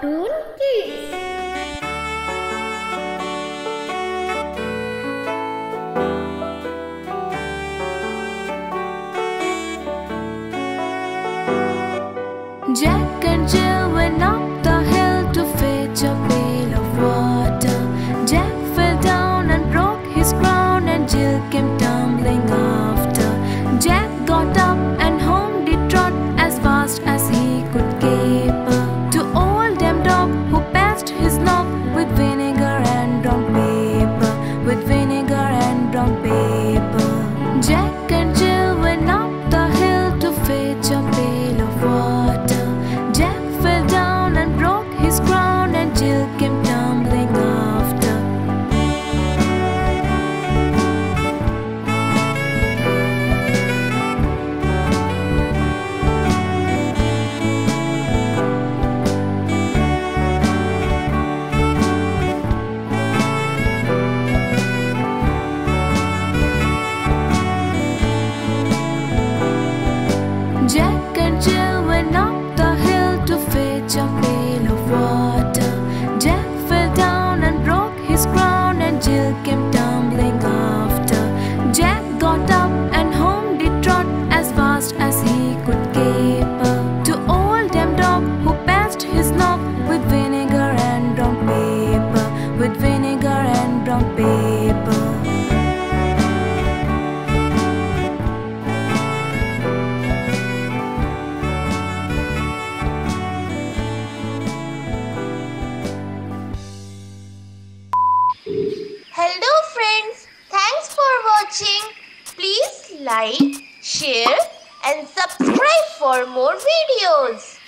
Cartoon Kids. Jack and Jill went up the hill to fetch a pail of water. Jack fell down and broke his crown, and Jill came tumbling after. Jack got up and home did trot as fast as he could caper to old Dame Dob, who passed his knob with vinegar and brown paper, with vinegar and brown paper. Jack and Jill went up the hill to fetch a pail of water. Fell down and broke his crown, and Jill came tumbling after. Jack and Jill went up the hill to fetch a pail of water. Jack fell down and broke his crown, and Jill came tumbling after. Jack got up and home did trot as fast as he could caper to old Dame Dob, who passed his knob with vinegar and brown paper, with vinegar and brown paper. Hello friends, thanks for watching. Please like, share and subscribe for more videos.